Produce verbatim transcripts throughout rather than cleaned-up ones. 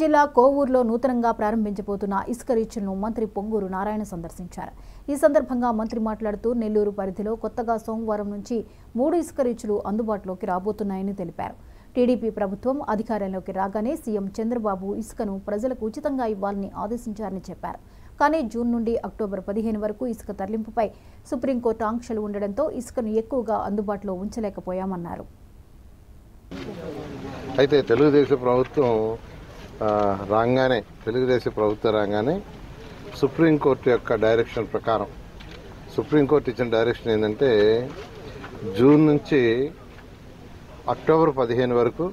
జిల్లా కోవూరులో నూతనంగా ప్రారంభించబోతున్న ఇసుక రీచ్ను మంత్రి పొంగూరు నారాయణ సందర్శించారు। ఈ సందర్భంగా మంత్రి మాట్లాడుతూ నెల్లూరు పరిధిలో కొత్తగా సోమవారం నుంచి మూడు ఇసుక రీచ్లు అందుబాటులోకి రాబోతున్నాయని తెలిపారు। టీడీపీ ప్రభుత్వం అధికారంలోకి రాగానే సీఎం చంద్రబాబు ఇసుకను ప్రజలకు ఉచితంగా ఇవ్వాలని ఆదేశించారని చెప్పారు। కానీ జూన్ నుండి అక్టోబర్ పదిహేను వరకు ఇసుక తరలింపుపై సుప్రీంకోర్టు ఆంక్షలు ఉండడంతో ఇసుకను ఎక్కువగా అందుబాటులో ఉంచలేకపోయామన్నారు। అయితే తెలుగుదేశం ప్రభుత్వం రాగానే తెలుగుదేశం ప్రభుత్వం రాగానే సుప్రీంకోర్టు యొక్క డైరెక్షన్ ప్రకారం సుప్రీంకోర్టు ఇచ్చిన డైరెక్షన్ ఏంటంటే జూన్ నుంచి అక్టోబర్ పదిహేను వరకు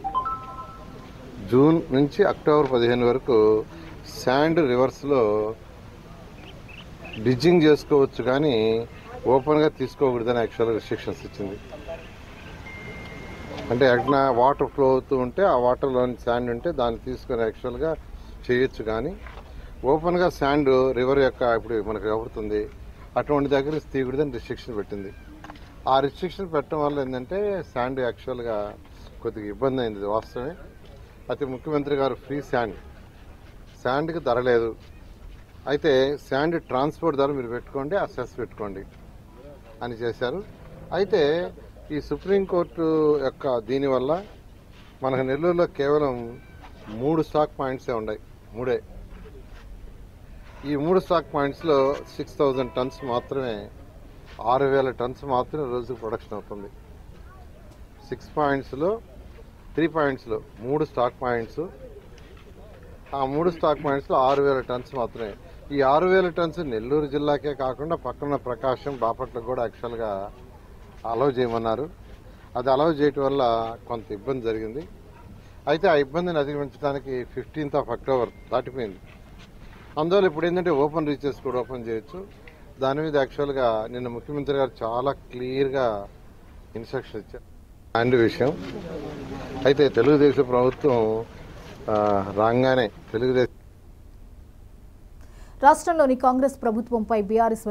జూన్ నుంచి అక్టోబర్ పదిహేను వరకు శాండ్ రివర్స్లో డిజింగ్ చేసుకోవచ్చు, కానీ ఓపెన్గా తీసుకోకూడదని యాక్చువల్గా రిస్ట్రిక్షన్స్ ఇచ్చింది। అంటే ఎక్కడ వాటర్ ఫ్లో అవుతూ ఉంటే ఆ వాటర్లోని శాండ్ ఉంటే దాన్ని తీసుకొని యాక్చువల్గా చేయొచ్చు, కానీ ఓపెన్గా శాండ్ రివర్ యొక్క ఇప్పుడు మనకు అవుతుంది అటువంటి దగ్గర తీయకూడదని రిస్ట్రిక్షన్ పెట్టింది। ఆ రిస్ట్రిక్షన్ పెట్టడం వల్ల ఏంటంటే శాండ్ యాక్చువల్గా కొద్దిగా ఇబ్బంది అయింది వాస్తవమే। అయితే ముఖ్యమంత్రి గారు ఫ్రీ శాండ్ శాండ్కి ధర లేదు, అయితే శాండ్ ట్రాన్స్పోర్ట్ ధర మీరు పెట్టుకోండి ఆ సెస్ పెట్టుకోండి అని చేశారు। అయితే ఈ సుప్రీంకోర్టు యొక్క దీనివల్ల మనకు నెల్లూరులో కేవలం మూడు స్టాక్ పాయింట్సే ఉన్నాయి, మూడే। ఈ మూడు స్టాక్ పాయింట్స్లో సిక్స్ థౌజండ్ టన్స్ మాత్రమే ఆరు వేల టన్స్ మాత్రమే రోజుకు ప్రొడక్షన్ అవుతుంది। సిక్స్ పాయింట్స్లో త్రీ పాయింట్స్లో మూడు స్టాక్ పాయింట్స్, ఆ మూడు స్టాక్ పాయింట్స్లో ఆరు వేల టన్స్ మాత్రమే। ఈ ఆరు వేల టన్స్ నెల్లూరు జిల్లాకే కాకుండా పక్కన ప్రకాశం బాపట్ల కూడా యాక్చువల్గా అలౌ చేయమన్నారు। అది అలౌ చేయటం వల్ల కొంత ఇబ్బంది జరిగింది। అయితే ఆ ఇబ్బందిని అధిగమించడానికి ఫిఫ్టీన్త్ ఆఫ్ అక్టోబర్ దాటిపోయింది, అందువల్ల ఇప్పుడు ఏంటంటే ఓపెన్ రీచెస్ కూడా ఓపెన్ చేయొచ్చు। దాని మీద యాక్చువల్గా నిన్న ముఖ్యమంత్రి గారు చాలా క్లియర్గా ఇన్స్ట్రక్షన్ ఇచ్చారు అండ్ విషయం। అయితే తెలుగుదేశం ప్రభుత్వం రాగానే తెలుగుదేశం రాష్ట్రంలోని కాంగ్రెస్ ప్రభుత్వంపై బీఆర్ఎస్